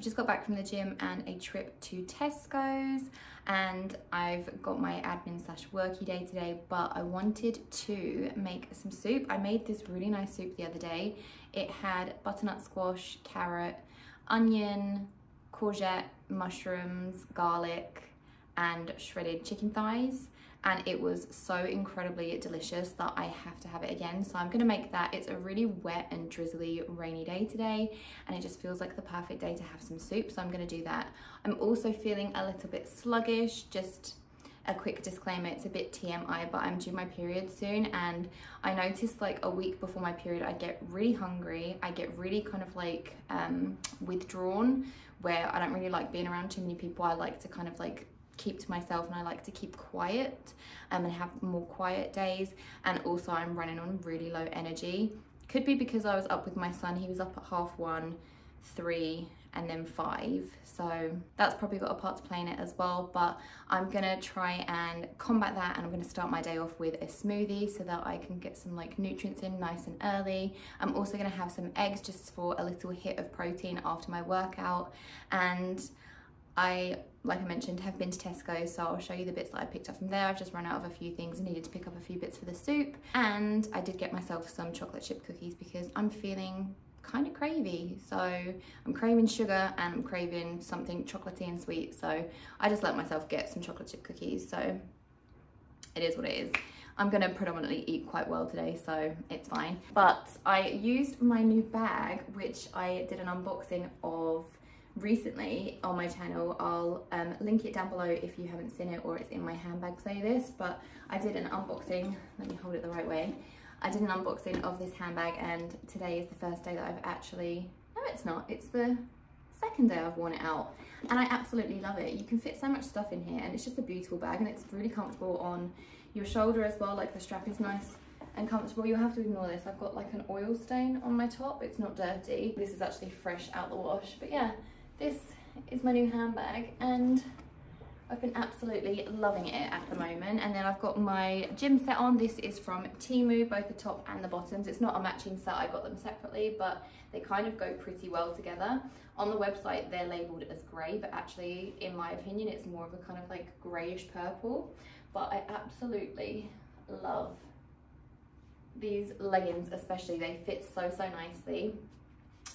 I've just got back from the gym and a trip to Tesco's, and I've got my admin slash worky day today, but I wanted to make some soup. I made this really nice soup the other day. It had butternut squash, carrot, onion, courgette, mushrooms, garlic, and shredded chicken thighs, and it was so incredibly delicious that I have to have it again. So I'm gonna make that. It's a really wet and drizzly rainy day today, and it just feels like the perfect day to have some soup, so I'm gonna do that. I'm also feeling a little bit sluggish. Just a quick disclaimer, it's a bit TMI, but I'm due my period soon, and I noticed like a week before my period I get really hungry, I get really kind of like withdrawn, where I don't really like being around too many people. I like to kind of like keep to myself, and I like to keep quiet and have more quiet days. And also I'm running on really low energy. Could be because I was up with my son. He was up at 1:30, 3, and then 5, so that's probably got a part to play in it as well. But I'm gonna try and combat that, and I'm gonna start my day off with a smoothie so that I can get some like nutrients in nice and early. I'm also gonna have some eggs just for a little hit of protein after my workout. And I, like I mentioned, have been to Tesco, so I'll show you the bits that I picked up from there. I've just run out of a few things and needed to pick up a few bits for the soup. And I did get myself some chocolate chip cookies because I'm feeling kind of cravey. So I'm craving sugar and I'm craving something chocolatey and sweet. So I just let myself get some chocolate chip cookies. So it is what it is. I'm going to predominantly eat quite well today, so it's fine. But I used my new bag, which I did an unboxing of recently on my channel. I'll link it down below if you haven't seen it, or it's in my handbag playlist. But I did an unboxing, let me hold it the right way. I did an unboxing of this handbag, and today is the first day that I've actually, no it's not, it's the second day I've worn it out, and I absolutely love it. You can fit so much stuff in here, and it's just a beautiful bag, and it's really comfortable on your shoulder as well. Like the strap is nice and comfortable. You'll have to ignore this, I've got like an oil stain on my top. It's not dirty, this is actually fresh out the wash. But yeah, this is my new handbag, and I've been absolutely loving it at the moment. And then I've got my gym set on. This is from Temu, both the top and the bottoms. It's not a matching set, I got them separately, but they kind of go pretty well together. On the website, they're labeled as grey, but actually, in my opinion, it's more of a kind of like greyish purple. But I absolutely love these leggings, especially. They fit so, so nicely.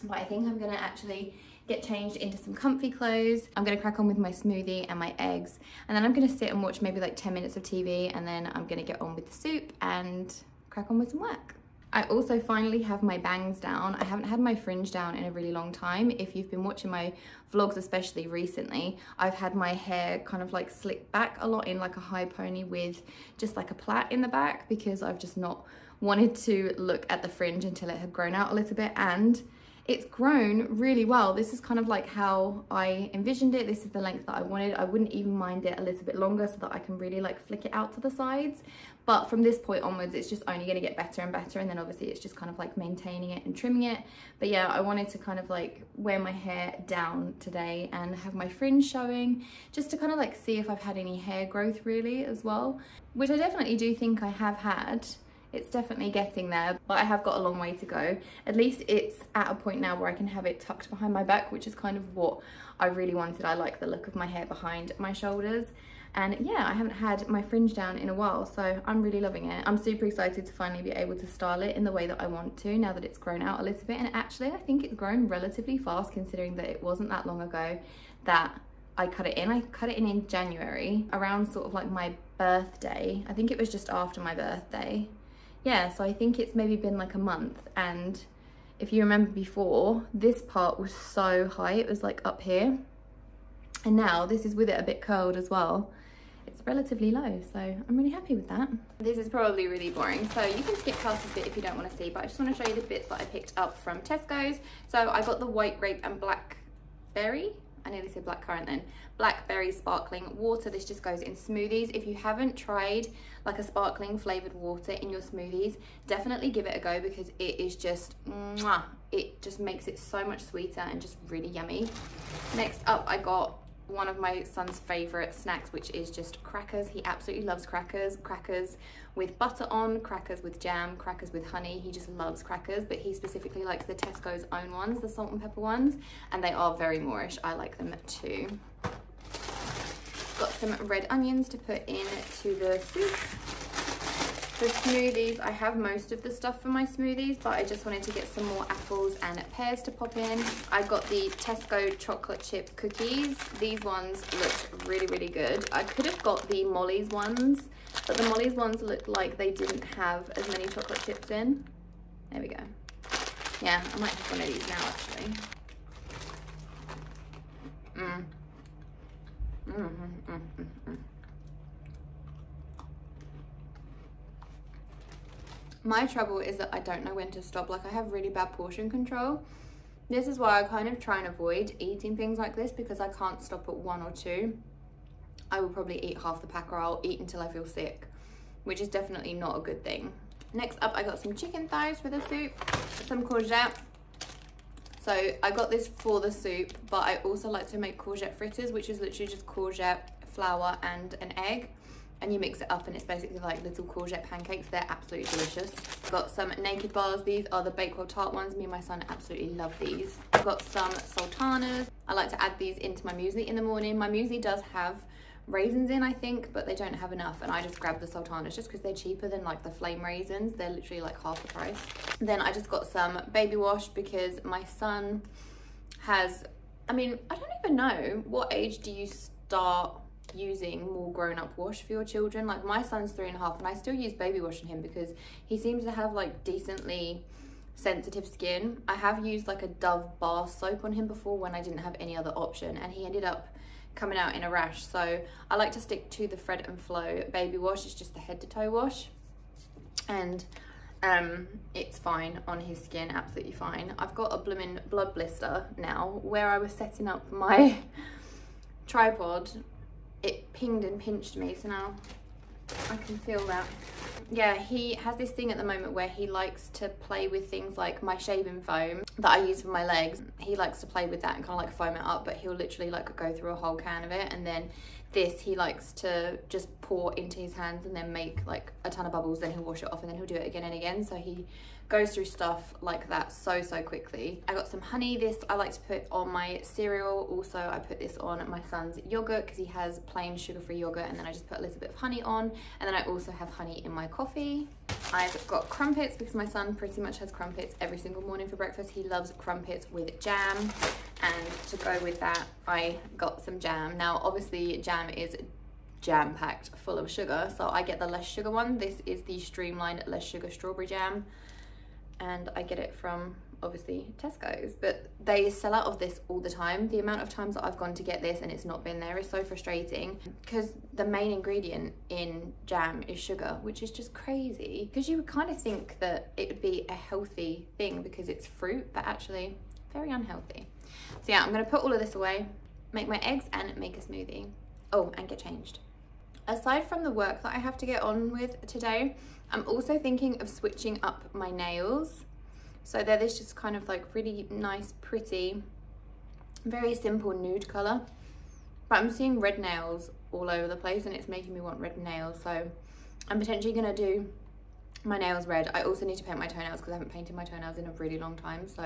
But I think I'm gonna actually get changed into some comfy clothes. I'm gonna crack on with my smoothie and my eggs, and then I'm gonna sit and watch maybe like 10 minutes of TV, and then I'm gonna get on with the soup and crack on with some work. I also finally have my bangs down. I haven't had my fringe down in a really long time. If you've been watching my vlogs, especially recently, I've had my hair kind of like slicked back a lot in like a high pony with just like a plait in the back, because I've just not wanted to look at the fringe until it had grown out a little bit. And it's grown really well. This is kind of like how I envisioned it. This is the length that I wanted. I wouldn't even mind it a little bit longer so that I can really like flick it out to the sides. But from this point onwards, it's just only gonna get better and better. And then obviously it's just kind of like maintaining it and trimming it. But yeah, I wanted to kind of like wear my hair down today and have my fringe showing, just to kind of like see if I've had any hair growth really as well, which I definitely do think I have had. It's definitely getting there, but I have got a long way to go. At least it's at a point now where I can have it tucked behind my back, which is kind of what I really wanted. I like the look of my hair behind my shoulders. And yeah, I haven't had my fringe down in a while, so I'm really loving it. I'm super excited to finally be able to style it in the way that I want to, now that it's grown out a little bit. And actually, I think it's grown relatively fast, considering that it wasn't that long ago that I cut it in. I cut it in January, around sort of like my birthday. I think it was just after my birthday. Yeah, so I think it's maybe been like a month. And if you remember before, this part was so high, it was like up here. And now this is with it a bit curled as well. It's relatively low, so I'm really happy with that. This is probably really boring, so you can skip past this bit if you don't want to see, but I just want to show you the bits that I picked up from Tesco's. So I got the white grape and blackberry. I nearly said blackcurrant then. Blackberry sparkling water. This just goes in smoothies. If you haven't tried like a sparkling flavored water in your smoothies, definitely give it a go, because it is just, mwah, it just makes it so much sweeter and just really yummy. Next up, I got one of my son's favorite snacks, which is just crackers. He absolutely loves crackers. Crackers with butter on, crackers with jam, crackers with honey. He just loves crackers, but he specifically likes the Tesco's own ones, the salt and pepper ones, and they are very Moorish. I like them too. Got some red onions to put into the soup. For smoothies, I have most of the stuff for my smoothies, but I just wanted to get some more apples and pears to pop in. I got the Tesco chocolate chip cookies. These ones looked really, really good. I could have got the Molly's ones, but the Molly's ones looked like they didn't have as many chocolate chips in. There we go. Yeah, I might have one of these now, actually. My trouble is that I don't know when to stop. Like, I have really bad portion control. This is why I kind of try and avoid eating things like this, because I can't stop at one or two. I will probably eat half the pack, or I'll eat until I feel sick, which is definitely not a good thing. Next up, I got some chicken thighs for the soup, some courgette. So I got this for the soup, but I also like to make courgette fritters, which is literally just courgette, flour and an egg. And you mix it up and it's basically like little courgette pancakes. They're absolutely delicious. Got some Naked Bars. These are the Bakewell tart ones. Me and my son absolutely love these. Got some sultanas. I like to add these into my muesli in the morning. My muesli does have raisins in, I think, but they don't have enough, and I just grabbed the sultanas just because they're cheaper than like the flame raisins. They're literally like half the price. Then I just got some baby wash because my son has, I mean, I don't even know, what age do you start using more grown-up wash for your children? Like, my son's 3 and a half and I still use baby wash on him because he seems to have like decently sensitive skin. I have used like a Dove bar soap on him before when I didn't have any other option, and he ended up coming out in a rash, so I like to stick to the Fred and Flo baby wash. It's just the head to toe wash, and it's fine on his skin, absolutely fine. I've got a blooming blood blister now. Where I was setting up my tripod, it pinged and pinched me, so now I can feel that. Yeah, he has this thing at the moment where he likes to play with things like my shaving foam that I use for my legs. He likes to play with that and kind of like foam it up, but he'll literally like go through a whole can of it. And then this, he likes to just pour into his hands and then make like a ton of bubbles, then he'll wash it off and then he'll do it again and again. So he goes through stuff like that so quickly. I got some honey. This I like to put on my cereal. Also, I put this on my son's yogurt because he has plain sugar-free yogurt, and then I just put a little bit of honey on, and then I also have honey in my coffee. I've got crumpets because my son pretty much has crumpets every single morning for breakfast. He loves crumpets with jam, and to go with that I got some jam. Now obviously jam is jam-packed full of sugar, so I get the less sugar one. This is the streamlined less sugar strawberry jam, and I get it from obviously Tesco's, but they sell out of this all the time. The amount of times that I've gone to get this and it's not been there is so frustrating, because the main ingredient in jam is sugar, which is just crazy, because you would kind of think that it would be a healthy thing because it's fruit, but actually very unhealthy. So yeah, I'm gonna put all of this away, make my eggs and make a smoothie. Oh, and get changed. Aside from the work that I have to get on with today, I'm also thinking of switching up my nails. So they're this just kind of like really nice, pretty, very simple nude color. But I'm seeing red nails all over the place and it's making me want red nails. So I'm potentially gonna do my nails red. I also need to paint my toenails because I haven't painted my toenails in a really long time. So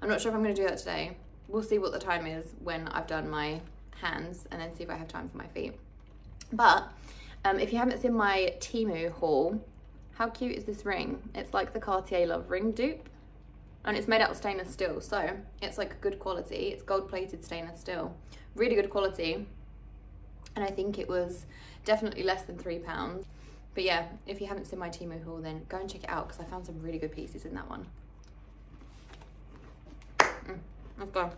I'm not sure if I'm gonna do that today. We'll see what the time is when I've done my hands, and then see if I have time for my feet. But if you haven't seen my Temu haul, how cute is this ring? It's like the Cartier Love Ring dupe. And it's made out of stainless steel, so it's like good quality. It's gold-plated stainless steel, really good quality, and I think it was definitely less than £3. But yeah, if you haven't seen my Temu haul, then go and check it out because I found some really good pieces in that one. Let's go.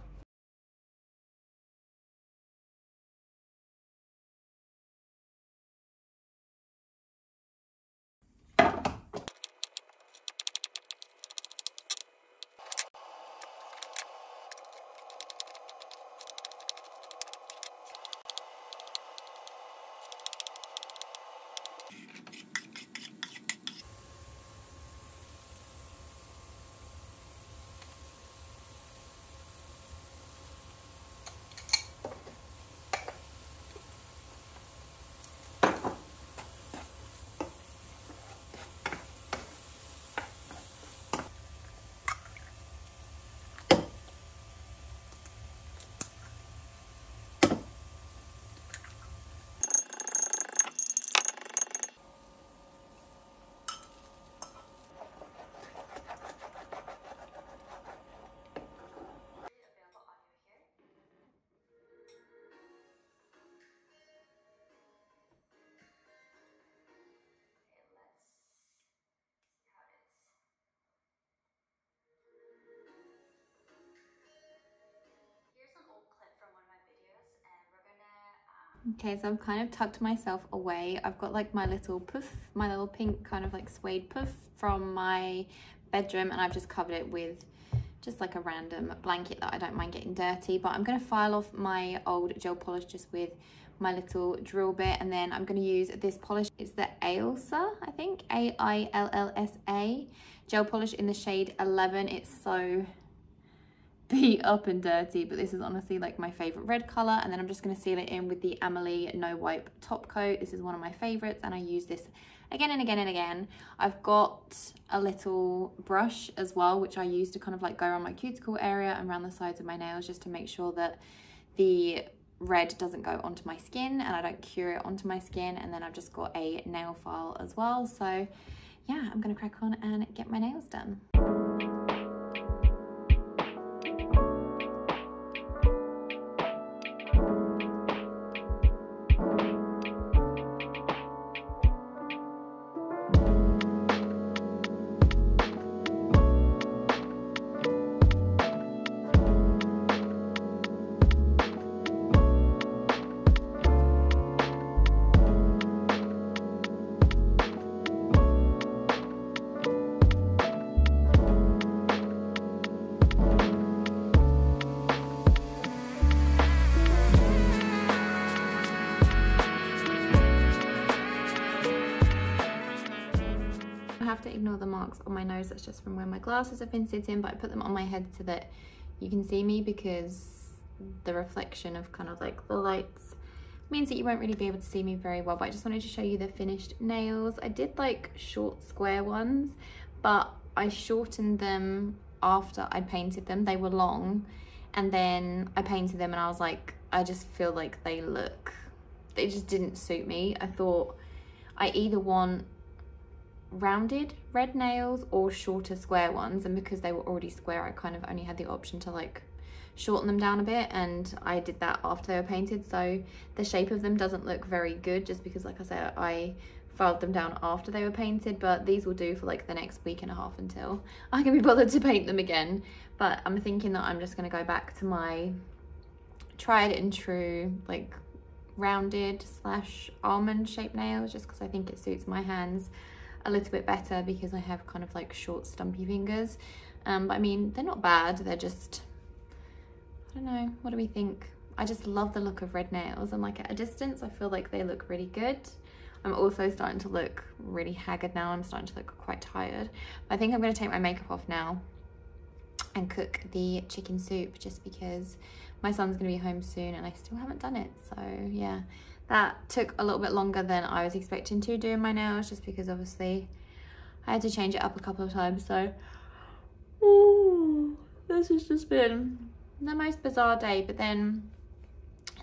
Okay, so I've kind of tucked myself away. I've got like my little poof, my little pink kind of like suede poof from my bedroom, and I've just covered it with just like a random blanket that I don't mind getting dirty. But I'm going to file off my old gel polish just with my little drill bit, and then I'm going to use this polish. It's the Ailsa, I think, A-I-L-L-S-A gel polish in the shade 11. It's so beat up and dirty, but this is honestly like my favorite red color. And then I'm just going to seal it in with the Amelie no wipe top coat. This is one of my favorites, and I use this again and again and again. I've got a little brush as well, which I use to kind of like go around my cuticle area and around the sides of my nails, just to make sure that the red doesn't go onto my skin and I don't cure it onto my skin. And then I've just got a nail file as well. So yeah, I'm gonna crack on and get my nails done. On my nose, that's just from where my glasses have been sitting, but I put them on my head so that you can see me, because the reflection of kind of like the lights means that you won't really be able to see me very well. But I just wanted to show you the finished nails. I did like short square ones, but I shortened them after I painted them. They were long, and then I painted them and I was like, I just feel like they just didn't suit me. I thought I either want rounded red nails or shorter square ones, and because they were already square, I kind of only had the option to like shorten them down a bit, and I did that after they were painted. So the shape of them doesn't look very good, just because like I said, I filed them down after they were painted. But these will do for like the next week and a half until I can be bothered to paint them again. But I'm thinking that I'm just going to go back to my tried and true like rounded slash almond shaped nails, just because I think it suits my hands a little bit better, because I have kind of like short stumpy fingers. But I mean, they're not bad, they're just, I don't know, what do we think? I just love the look of red nails, and like at a distance I feel like they look really good. I'm also starting to look really haggard now, I'm starting to look quite tired. But I think I'm going to take my makeup off now and cook the chicken soup, just because my son's going to be home soon and I still haven't done it. So yeah, that took a little bit longer than I was expecting to do my nails, just because obviously I had to change it up a couple of times. So ooh, this has just been the most bizarre day. But then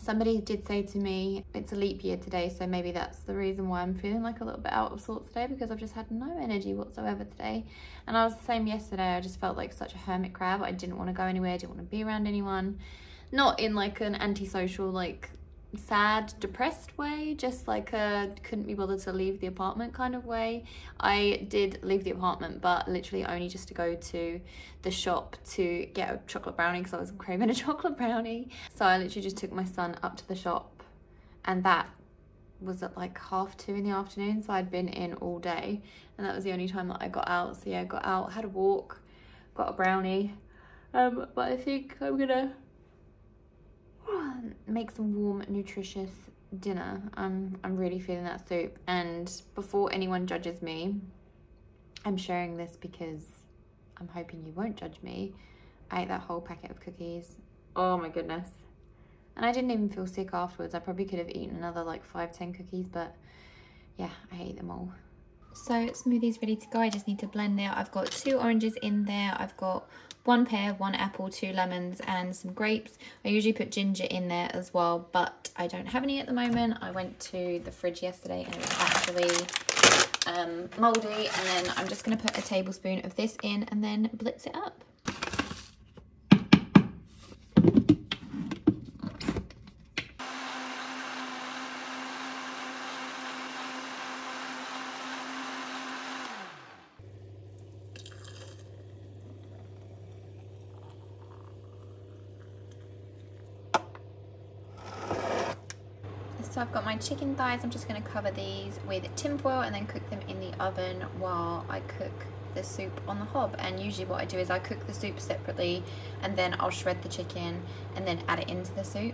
somebody did say to me, it's a leap year today, so maybe that's the reason why I'm feeling like a little bit out of sorts today, because I've just had no energy whatsoever today. And I was the same yesterday, I just felt like such a hermit crab. I didn't want to go anywhere, I didn't want to be around anyone, not in like an antisocial like sad depressed way, just like a couldn't be bothered to leave the apartment kind of way. I did leave the apartment, but literally only just to go to the shop to get a chocolate brownie, because I was craving a chocolate brownie. So I literally just took my son up to the shop, and that was at like 2:30 in the afternoon, so I'd been in all day, and that was the only time that I got out. So yeah, I got out, had a walk, got a brownie, but I think I'm gonna make some warm nutritious dinner. I'm really feeling that soup, and before anyone judges me, I'm sharing this because I'm hoping you won't judge me. I ate that whole packet of cookies, oh my goodness, and I didn't even feel sick afterwards. I probably could have eaten another like 5-10 cookies, but yeah, I ate them all. So smoothie's ready to go, I just need to blend now. I've got 2 oranges in there, I've got 1 pear, 1 apple, 2 lemons and some grapes. I usually put ginger in there as well, but I don't have any at the moment. I went to the fridge yesterday and it was actually mouldy, and then I'm just going to put a tablespoon of this in and then blitz it up. So I've got my chicken thighs. I'm just going to cover these with tinfoil and then cook them in the oven while I cook the soup on the hob. And usually what I do is I cook the soup separately and then I'll shred the chicken and then add it into the soup.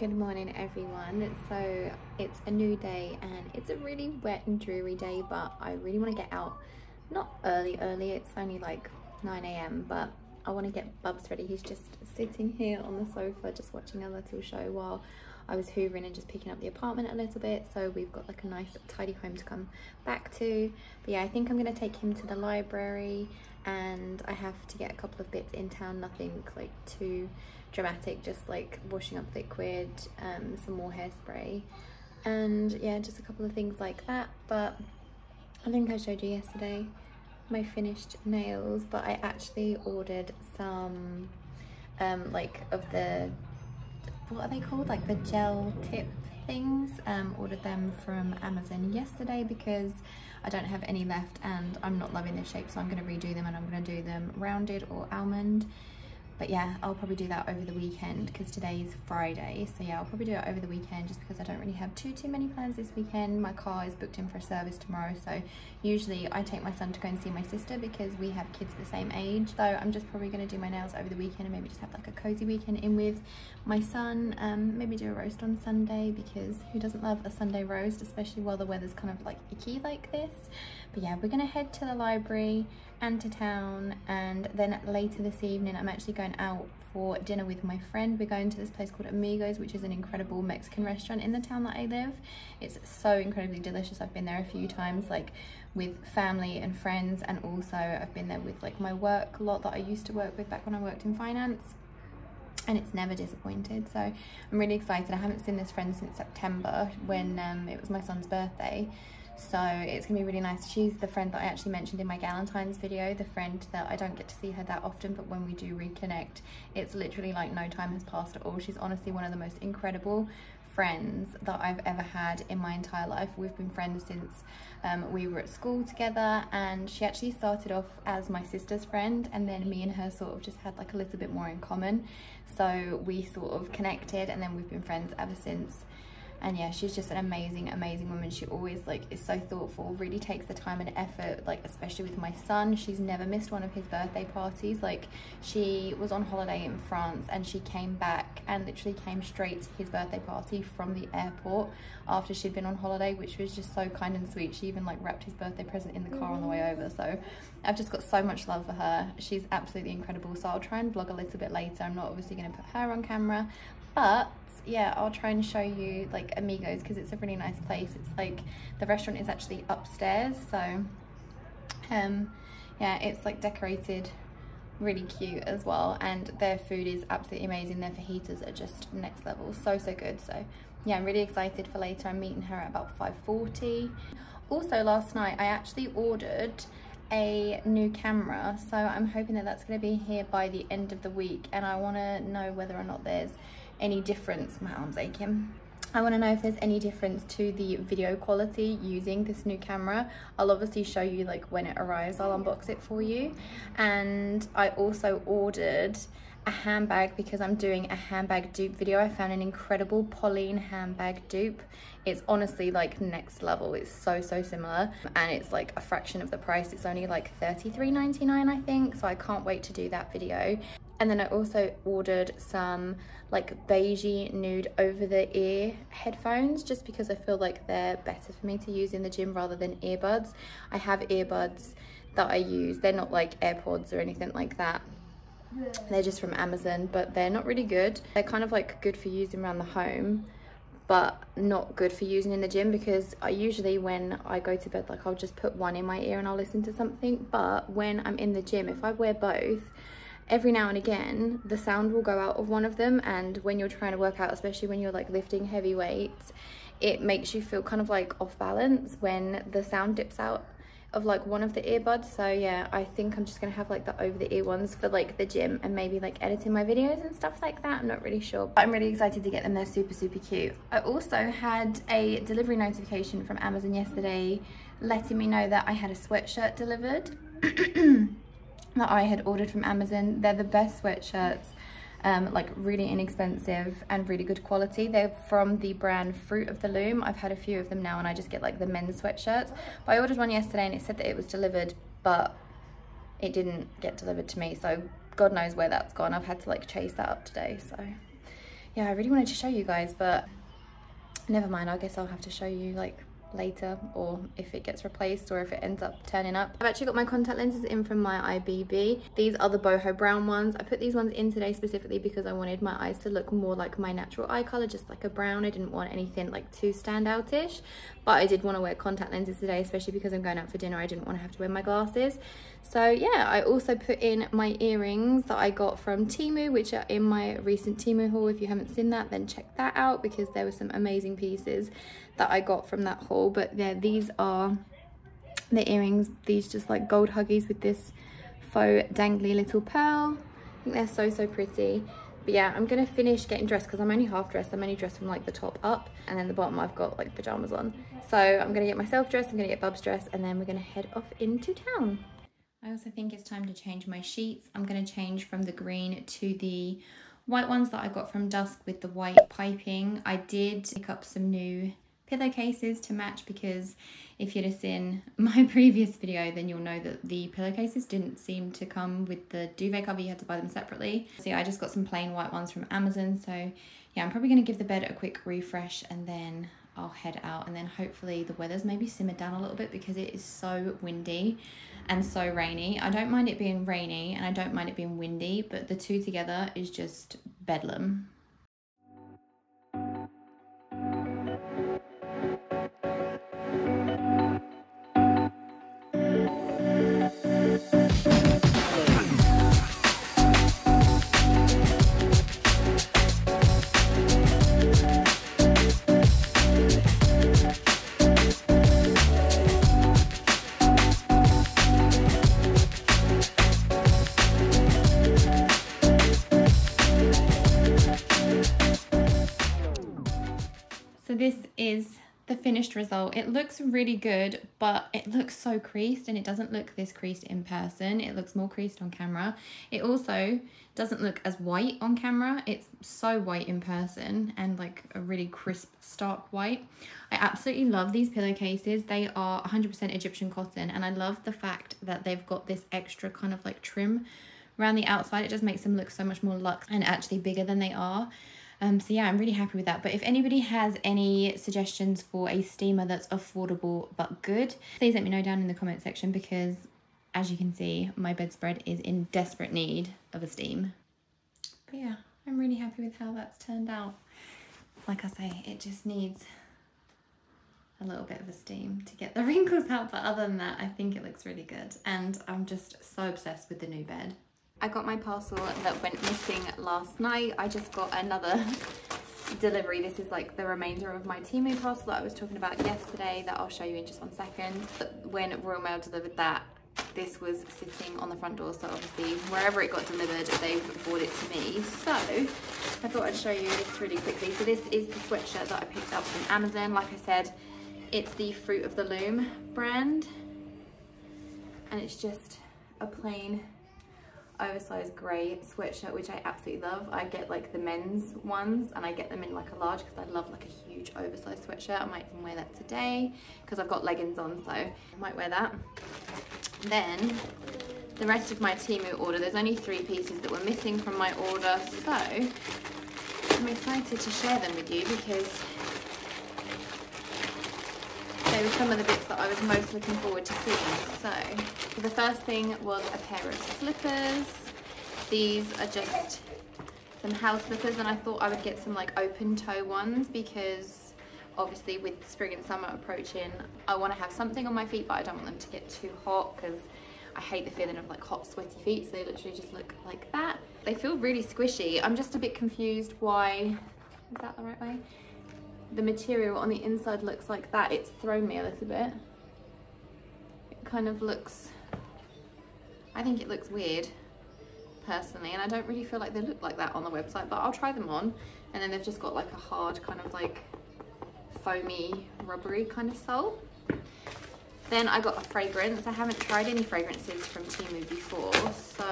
Good morning everyone. So it's a new day and it's a really wet and dreary day, but I really want to get out, not early, it's only like 9 a.m, but I want to get Bubs ready. He's just sitting here on the sofa just watching a little show while I was hoovering and just picking up the apartment a little bit, so we've got like a nice tidy home to come back to. But yeah, I think I'm going to take him to the library and I have to get a couple of bits in town, nothing like too dramatic, just like washing up liquid, some more hairspray, and yeah, just a couple of things like that. But I think I showed you yesterday my finished nails, but I actually ordered some like of the, what are they called, like the gel tip things, ordered them from Amazon yesterday because I don't have any left and I'm not loving this shape, so I'm going to redo them and I'm going to do them rounded or almond. But yeah, I'll probably do that over the weekend because today is Friday, so yeah, I'll probably do it over the weekend just because I don't really have too many plans this weekend. My car is booked in for a service tomorrow, so usually I take my son to go and see my sister because we have kids the same age. So I'm just probably going to do my nails over the weekend and maybe just have like a cozy weekend in with my son, maybe do a roast on Sunday because who doesn't love a Sunday roast, especially while the weather's kind of like icky like this. But yeah, we're going to head to the library and to town, and then later this evening I'm actually going out for dinner with my friend. We're going to this place called Amigos, which is an incredible Mexican restaurant in the town that I live. It's so incredibly delicious. I've been there a few times like with family and friends, and also I've been there with like my work lot that I used to work with back when I worked in finance, and it's never disappointed. So I'm really excited. I haven't seen this friend since September when it was my son's birthday, so it's gonna be really nice. She's the friend that I actually mentioned in my Galentine's video, the friend that I don't get to see her that often, but when we do reconnect, it's literally like no time has passed at all. She's honestly one of the most incredible friends that I've ever had in my entire life. We've been friends since we were at school together, and she actually started off as my sister's friend, and then me and her sort of just had like a little bit more in common, so we sort of connected, and then we've been friends ever since. And yeah, she's just an amazing woman. She always like is so thoughtful, really takes the time and effort, like especially with my son. She's never missed one of his birthday parties. Like she was on holiday in France and she came back and literally came straight to his birthday party from the airport after she'd been on holiday, which was just so kind and sweet. She even like wrapped his birthday present in the car on the way over. So I've just got so much love for her. She's absolutely incredible. So I'll try and vlog a little bit later. I'm not obviously going to put her on camera, but yeah, I'll try and show you like Amigos because it's a really nice place. It's like the restaurant is actually upstairs, so yeah, it's like decorated really cute as well, and their food is absolutely amazing. Their fajitas are just next level, so good. So yeah, I'm really excited for later. I'm meeting her at about 5:40. Also last night I actually ordered a new camera, so I'm hoping that that's going to be here by the end of the week, and I want to know whether or not there's any difference. My arm's aching. I want to know if there's any difference to the video quality using this new camera. I'll obviously show you like when it arrives. I'll unbox it for you. And I also ordered a handbag because I'm doing a handbag dupe video. I found an incredible Pauline handbag dupe. It's honestly like next level. It's so similar, and it's like a fraction of the price. It's only like $33.99 I think, so I can't wait to do that video. And then I also ordered some like beigey nude over the ear headphones just because I feel like they're better for me to use in the gym rather than earbuds. I have earbuds that I use, they're not like AirPods or anything like that. They're just from Amazon, but they're not really good. They're kind of like good for using around the home, but not good for using in the gym, because I usually when I go to bed, like I'll just put one in my ear and I'll listen to something. But when I'm in the gym, if I wear both, every now and again the sound will go out of one of them, and when you're trying to work out, especially when you're like lifting heavy weights, it makes you feel kind of like off balance when the sound dips out of like one of the earbuds. So yeah, I think I'm just gonna have like the over the ear ones for like the gym and maybe like editing my videos and stuff like that. I'm not really sure, but I'm really excited to get them. They're super cute. I also had a delivery notification from Amazon yesterday letting me know that I had a sweatshirt delivered that I had ordered from Amazon. They're the best sweatshirts, like really inexpensive and really good quality. They're from the brand Fruit of the Loom. I've had a few of them now and I just get like the men's sweatshirts, but I ordered one yesterday and it said that it was delivered, but it didn't get delivered to me, so God knows where that's gone. I've had to like chase that up today. So yeah, I really wanted to show you guys, but never mind, I guess I'll have to show you like later, or if it gets replaced or if it ends up turning up. I've actually got my contact lenses in from my IBB. These are the boho brown ones. I put these ones in today specifically because I wanted my eyes to look more like my natural eye color, just like a brown. I didn't want anything like too standout-ish, but I did want to wear contact lenses today, especially because I'm going out for dinner. I didn't want to have to wear my glasses. So yeah, I also put in my earrings that I got from Temu, which are in my recent Temu haul. If you haven't seen that, then check that out because there were some amazing pieces that I got from that haul. But yeah, these are the earrings. These just like gold huggies with this faux dangly little pearl. I think they're so pretty. But yeah, I'm gonna finish getting dressed because I'm only half dressed. I'm only dressed from like the top up, and then the bottom I've got like pajamas on. So I'm gonna get myself dressed, I'm gonna get Bub's dressed, and then we're gonna head off into town. I also think it's time to change my sheets. I'm gonna change from the green to the white ones that I got from Dusk with the white piping. I did pick up some new pillowcases to match, because if you'd have seen my previous video, then you'll know that the pillowcases didn't seem to come with the duvet cover. You had to buy them separately. So yeah, I just got some plain white ones from Amazon. So yeah, I'm probably gonna give the bed a quick refresh and then I'll head out, and then hopefully the weather's maybe simmered down a little bit because it is so windy and so rainy. I don't mind it being rainy and I don't mind it being windy, but the two together is just bedlam. This is the finished result. It looks really good, but it looks so creased, and it doesn't look this creased in person. It looks more creased on camera. It also doesn't look as white on camera. It's so white in person, and like a really crisp, stark white. I absolutely love these pillowcases. They are 100% Egyptian cotton, and I love the fact that they've got this extra kind of like trim around the outside. It just makes them look so much more luxe and actually bigger than they are. So yeah, I'm really happy with that. But if anybody has any suggestions for a steamer that's affordable but good, please let me know down in the comment section, because as you can see, my bedspread is in desperate need of a steam. But yeah, I'm really happy with how that's turned out. Like I say, it just needs a little bit of a steam to get the wrinkles out. But other than that, I think it looks really good. And I'm just so obsessed with the new bed. I got my parcel that went missing last night. I just got another delivery. This is like the remainder of my Temu parcel that I was talking about yesterday that I'll show you in just one second. But when Royal Mail delivered that, this was sitting on the front door, so obviously wherever it got delivered, they brought it to me. So I thought I'd show you this really quickly. So this is the sweatshirt that I picked up from Amazon. Like I said, it's the Fruit of the Loom brand, and it's just a plain oversized grey sweatshirt, which I absolutely love. I get like the men's ones and I get them in like a large because I love like a huge oversized sweatshirt. I might even wear that today because I've got leggings on, so I might wear that. Then the rest of my Temu order, there's only 3 pieces that were missing from my order, so I'm excited to share them with you because they were some of the bits that I was most looking forward to seeing. So the first thing was a pair of slippers. These are just some house slippers, and I thought I would get some like open toe ones because obviously with spring and summer approaching, I want to have something on my feet, but I don't want them to get too hot because I hate the feeling of like hot sweaty feet. So they literally just look like that. They feel really squishy. I'm just a bit confused why, is that the right way? The material on the inside looks like that. It's thrown me a little bit. It kind of looks, I think it looks weird personally, and I don't really feel like they look like that on the website, but I'll try them on. And then they've just got like a hard kind of like foamy rubbery kind of sole. Then I got a fragrance. I haven't tried any fragrances from Temu before, so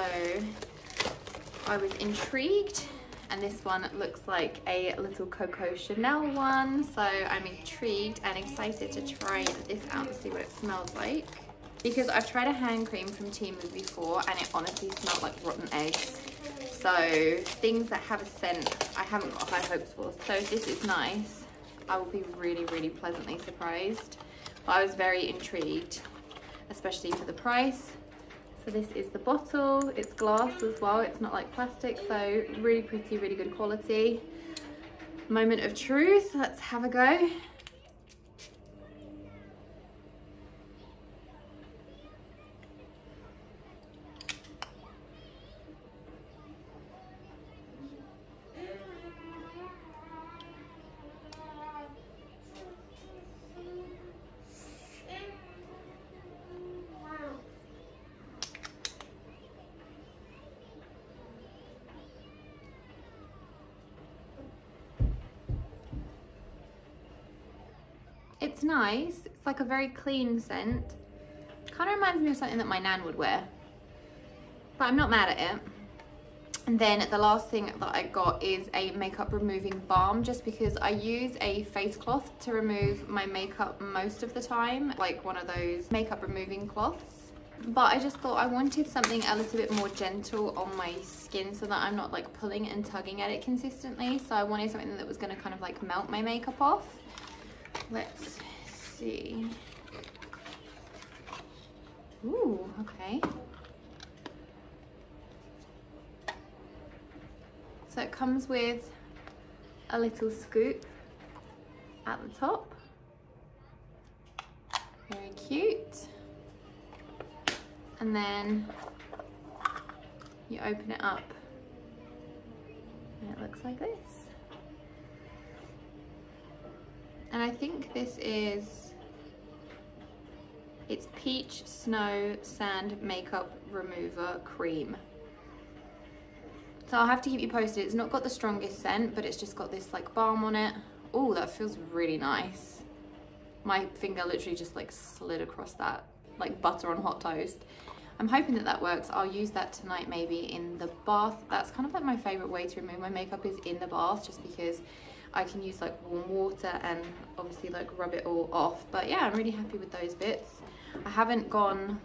I was intrigued, and this one looks like a little Coco Chanel one, so I'm intrigued and excited to try this out and see what it smells like, because I've tried a hand cream from Temu before and it honestly smelled like rotten eggs. So things that have a scent I haven't got high hopes for, so this is nice. I will be really, really pleasantly surprised. But I was very intrigued, especially for the price. So this is the bottle. It's glass as well. It's not like plastic, so really pretty, really good quality. Moment of truth. Let's have a go. It's nice. It's like a very clean scent. Kind of reminds me of something that my nan would wear, but I'm not mad at it. And then the last thing that I got is a makeup removing balm, just because I use a face cloth to remove my makeup most of the time, like one of those makeup removing cloths. But I just thought I wanted something a little bit more gentle on my skin so that I'm not like pulling and tugging at it consistently. So I wanted something that was going to kind of like melt my makeup off. Let's see. Ooh, okay. So it comes with a little scoop at the top. Very cute. And then you open it up and it looks like this. And I think this is, it's Peach Snow Sand Makeup Remover Cream. So I'll have to keep you posted. It's not got the strongest scent, but it's just got this like balm on it. Oh, that feels really nice. My finger literally just like slid across that, like butter on hot toast. I'm hoping that that works. I'll use that tonight maybe in the bath. That's kind of like my favorite way to remove my makeup is in the bath, just because I can use like warm water and obviously like rub it all off. But yeah, I'm really happy with those bits. I haven't gone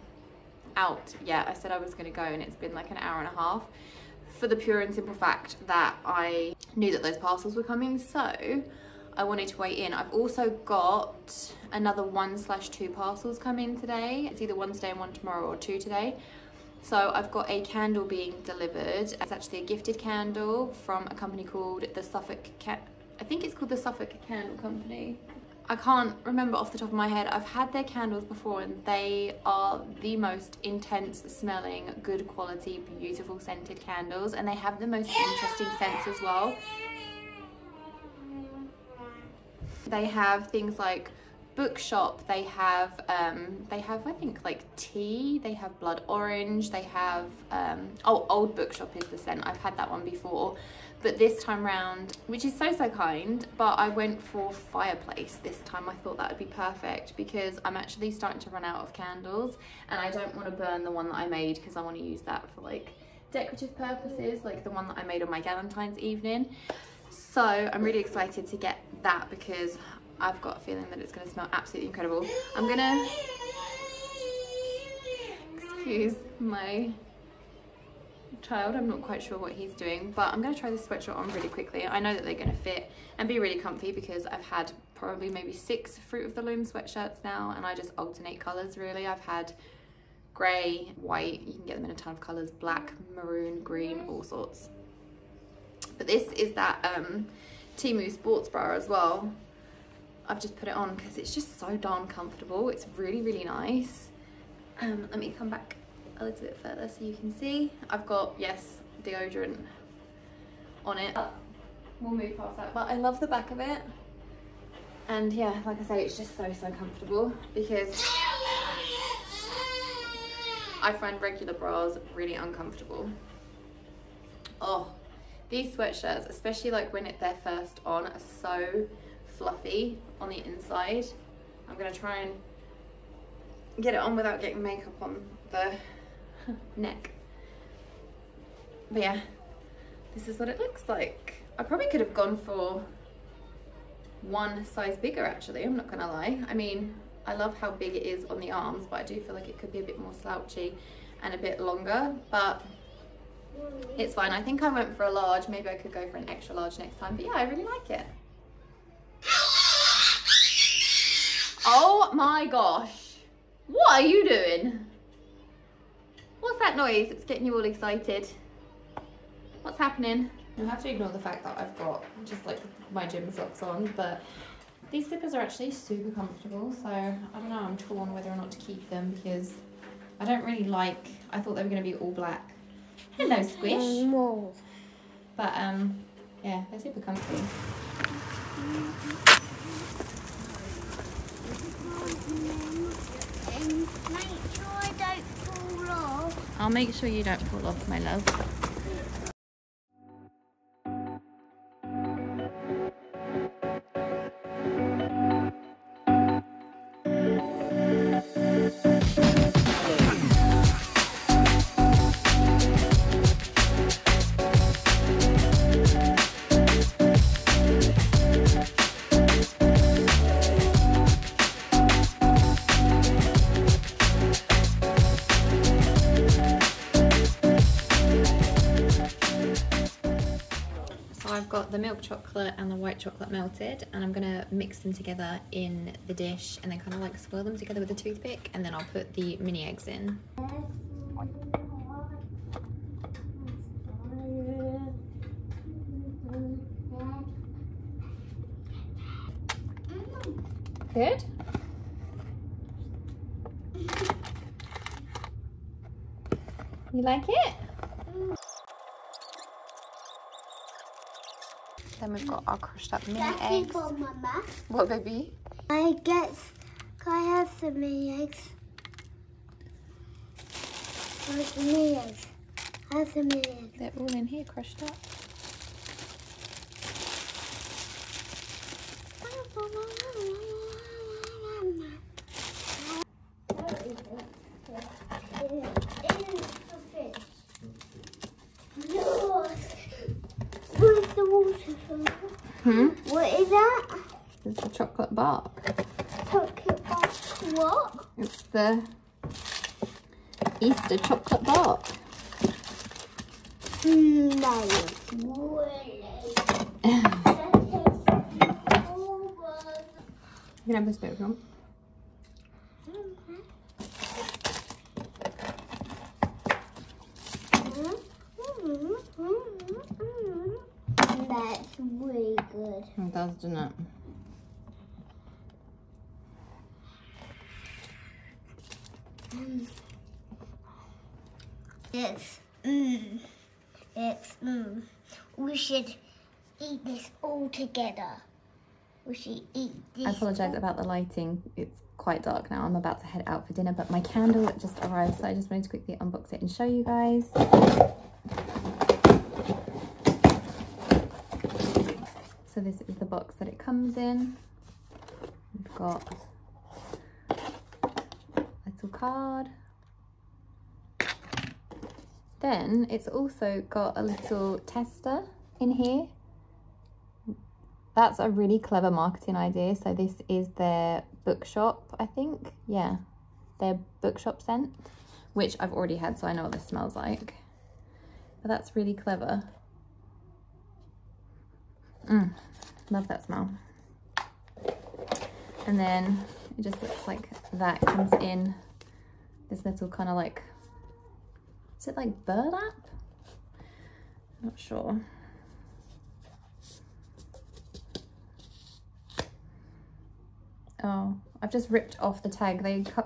out yet. I said I was going to go and it's been like an hour and a half, for the pure and simple fact that I knew that those parcels were coming, so I wanted to wait in. I've also got another 1/2 parcels coming today. It's either one today and one tomorrow or 2 today. So I've got a candle being delivered. It's actually a gifted candle from a company called the Suffolk Candle. I think it's called the Suffolk Candle Company. I can't remember off the top of my head. I've had their candles before and they are the most intense smelling, good quality, beautiful scented candles, and they have the most interesting scents as well. They have things like bookshop, they have I think like tea, they have blood orange, they have oh, old bookshop is the scent. I've had that one before, but this time round, which is so kind, but I went for fireplace this time. I thought that would be perfect because I'm actually starting to run out of candles and I don't want to burn the one that I made because I want to use that for like decorative purposes, like the one that I made on my Galentine's evening. So I'm really excited to get that because I've got a feeling that it's going to smell absolutely incredible. I'm going to... excuse my child, I'm not quite sure what he's doing, but I'm going to try this sweatshirt on really quickly. I know that they're going to fit and be really comfy because I've had probably maybe 6 Fruit of the Loom sweatshirts now, and I just alternate colours really. I've had grey, white, you can get them in a ton of colours, black, maroon, green, all sorts. But this is that Temu sports bra as well. I've just put it on because it's just so darn comfortable. It's really, really nice. Let me come back a little bit further so you can see. I've got, yes, deodorant on it. We'll move past that, but I love the back of it. And yeah, like I say, it's just so, so comfortable because I find regular bras really uncomfortable. Oh, these sweatshirts, especially like when they're first on, are so fluffy on the inside. I'm gonna try and get it on without getting makeup on the neck. But yeah, this is what it looks like. I probably could have gone for one size bigger actually, I'm not gonna lie. I mean, I love how big it is on the arms, but I do feel like it could be a bit more slouchy and a bit longer, but it's fine. I think I went for a large, maybe I could go for an extra large next time, but yeah, I really like it. Oh my gosh, what are you doing? What's that noise? It's getting you all excited. What's happening? You'll have to ignore the fact that I've got just like my gym socks on, but these slippers are actually super comfortable, so I don't know, I'm torn whether or not to keep them because I don't really like, I thought they were going to be all black. Hello Squish. But yeah, they're super comfy. Make sure I don't fall off. I'll make sure you don't fall off, my love. The milk chocolate and the white chocolate melted, and I'm gonna mix them together in the dish and then kind of like swirl them together with a toothpick, and then I'll put the mini eggs in. Good? You like it? Then we've got our crushed up mini eggs. Mama. What, baby? I guess, can I have some mini eggs? Where's the mini eggs? I have some mini eggs. They're all in here, crushed up. What is that? It's the chocolate bark. Chocolate bark what? It's the Easter chocolate bark. No. Really? You can have this bit of that's really good. It does, doesn't it? We should eat this all together. We should eat this. I apologise about the lighting. It's quite dark now. I'm about to head out for dinner, but my candle just arrived, so I just wanted to quickly unbox it and show you guys. So this is the box that it comes in. We've got a little card. Then it's also got a little tester in here. That's a really clever marketing idea. So this is their bookshop, I think. Yeah, their bookshop scent, which I've already had, so I know what this smells like. But that's really clever. Love that smell. And then it just looks like that comes in this little kind of like, is it like burlap? I'm not sure. Oh, I've just ripped off the tag.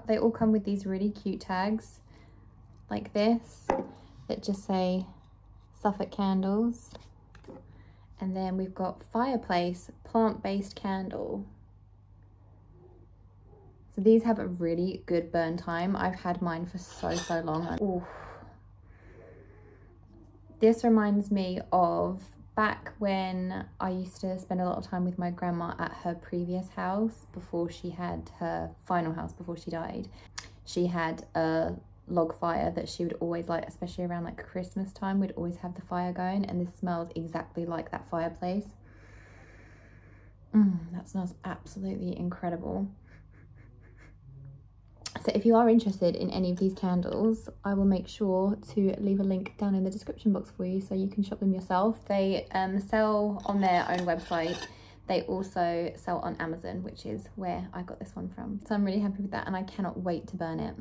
They all come with these really cute tags like this that just say Suffolk Candles. And then we've got Fireplace Plant-Based Candle. So these have a really good burn time. I've had mine for so long. Oof. This reminds me of back when I used to spend a lot of time with my grandma at her previous house before she had her final house before she died. She had a log fire that she would always light, especially around like Christmas time, we'd always have the fire going, and this smells exactly like that fireplace. That smells absolutely incredible. So if you are interested in any of these candles, I will make sure to leave a link down in the description box for you so you can shop them yourself. They sell on their own website. They also sell on Amazon, which is where I got this one from. So I'm really happy with that, and I cannot wait to burn it.